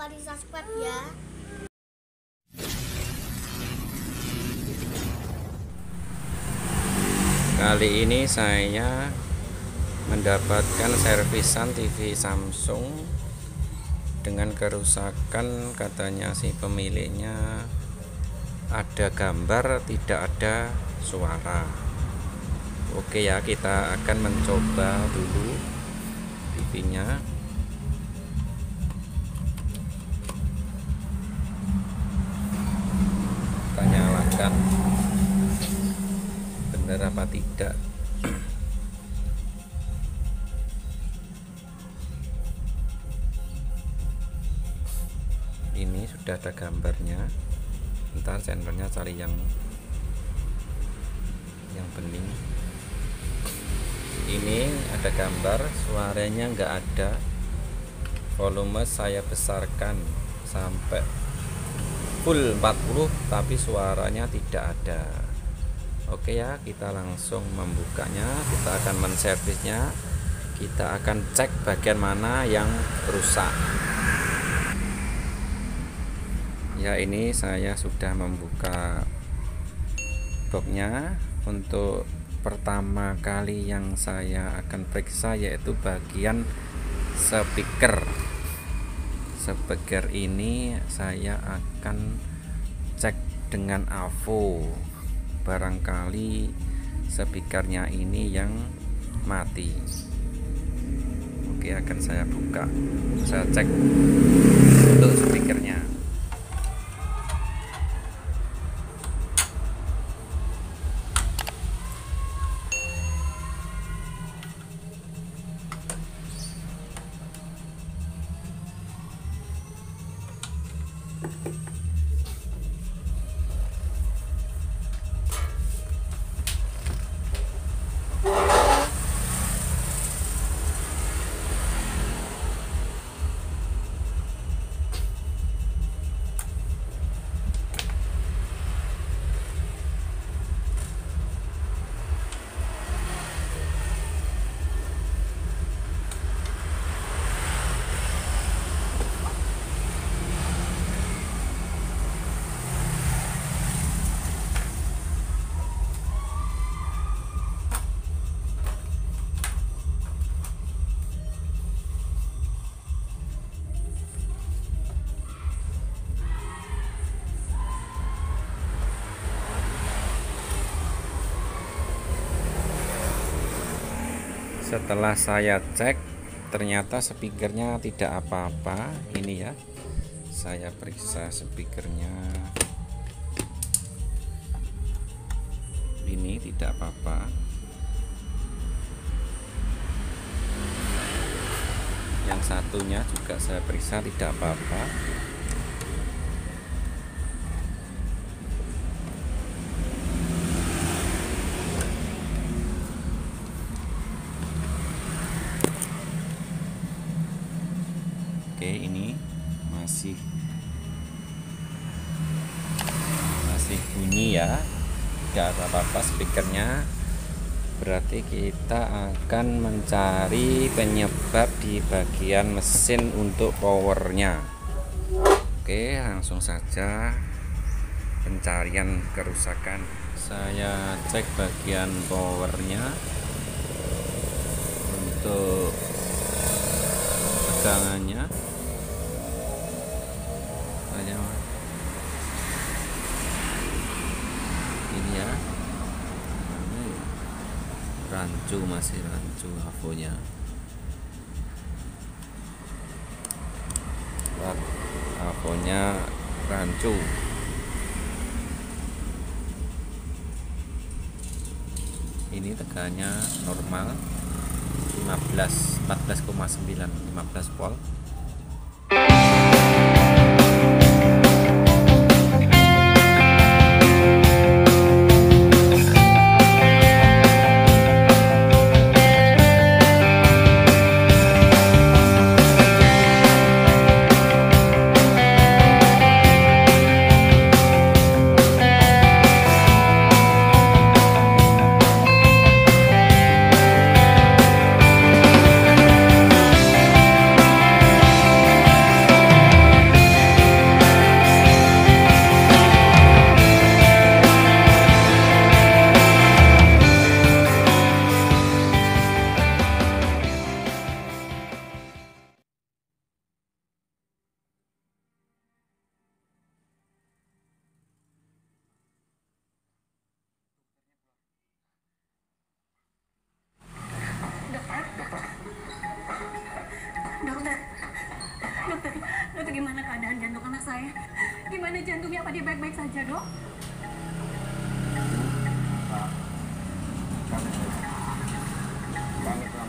lupa di subscribe ya. Kali ini saya mendapatkan servisan TV Samsung dengan kerusakan, katanya si pemiliknya ada gambar tidak ada suara. Oke ya, kita akan mencoba dulu TV-nya. Kita nyalakan, benar apa tidak. Ini sudah ada gambarnya. Ntar sensornya cari yang bening. Ini ada gambar, suaranya nggak ada. Volume saya besarkan sampai full 40, tapi suaranya tidak ada. Oke ya, kita langsung membukanya. Kita akan menservisnya. Kita akan cek bagian mana yang rusak. Ya, ini saya sudah membuka boxnya. Untuk pertama kali yang saya akan periksa yaitu bagian speaker. Speaker ini saya akan cek dengan avo. Barangkali speakernya ini yang mati. Oke, akan saya buka. Saya cek untuk speakernya. Setelah saya cek, ternyata speakernya tidak apa-apa. Ini ya, saya periksa speakernya. Ini tidak apa-apa. Yang satunya juga saya periksa tidak apa-apa. Oke, ini masih bunyi ya, tidak apa-apa speakernya. Berarti kita akan mencari penyebab di bagian mesin untuk powernya. Oke, langsung saja pencarian kerusakan. Saya cek bagian powernya untuk tegangannya. Ini ya, rancu, masih rancu avonya. Avonya rancu. Ini tegannya normal 14,9 volt. saya. Gimana jantungnya, apa dia baik-baik saja, Dok? Kami